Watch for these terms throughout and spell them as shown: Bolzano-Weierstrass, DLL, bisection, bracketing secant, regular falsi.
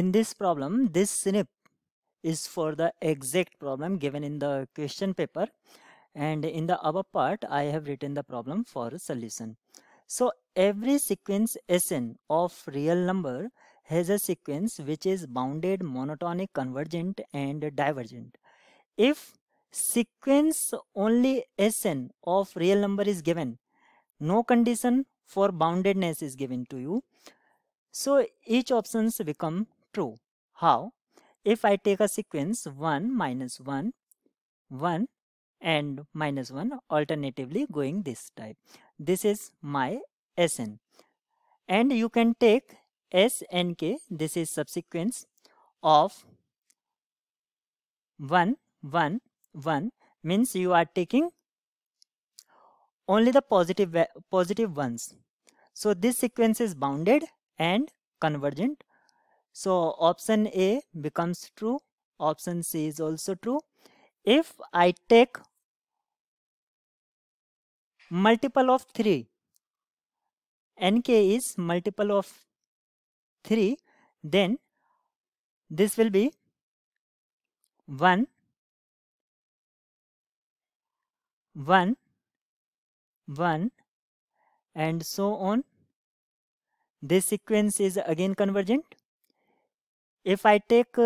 In this problem, this SNP is for the exact problem given in the question paper, and in the above part I have written the problem for a solution. So every sequence Sn of real number has a sequence which is bounded, monotonic, convergent and divergent. If sequence only Sn of real number is given, no condition for boundedness is given to you, so each options become true. How? If I take a sequence 1 minus 1 1 and minus 1 alternatively going this type, this is my Sn, and you can take Snk, this is subsequence of 1 1 1, means you are taking only the positive ones, so this sequence is bounded and convergent. So option A becomes true, option C is also true. If I take multiple of 3, Nk is multiple of 3, then this will be 1 1 1 and so on. This sequence is again convergent. If I take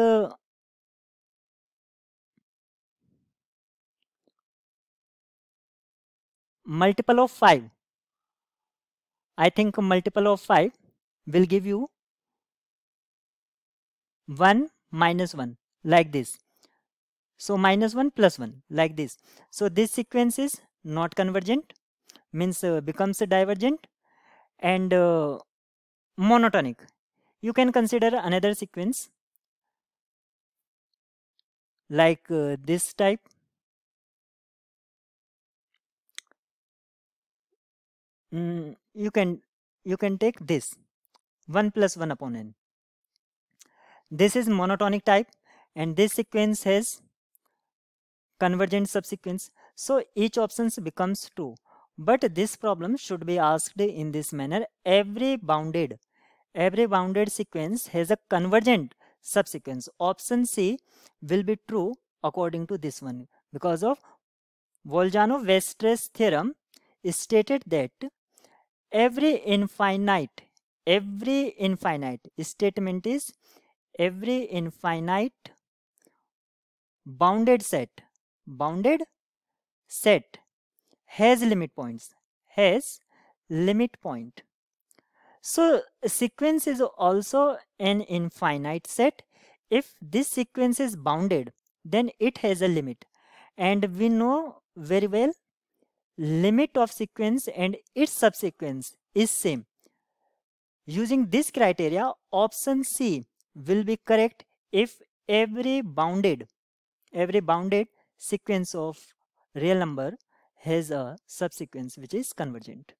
multiple of 5, I think multiple of 5 will give you 1 minus 1 like this. So minus 1 plus 1 like this. So this sequence is not convergent, means becomes divergent and monotonic. You can consider another sequence like this type, you can take this 1 plus 1 upon n. This is monotonic type and this sequence has convergent subsequence, so each option becomes true. But this problem should be asked in this manner: every bounded sequence has a convergent subsequence. Option C will be true according to this one, because of Bolzano-Weierstrass theorem stated that every infinite statement is every infinite bounded set has limit point. So sequence is also an infinite set. If this sequence is bounded, then it has a limit, and we know very well limit of sequence and its subsequence is same. Using this criteria, option C will be correct if every bounded sequence of real number has a subsequence which is convergent.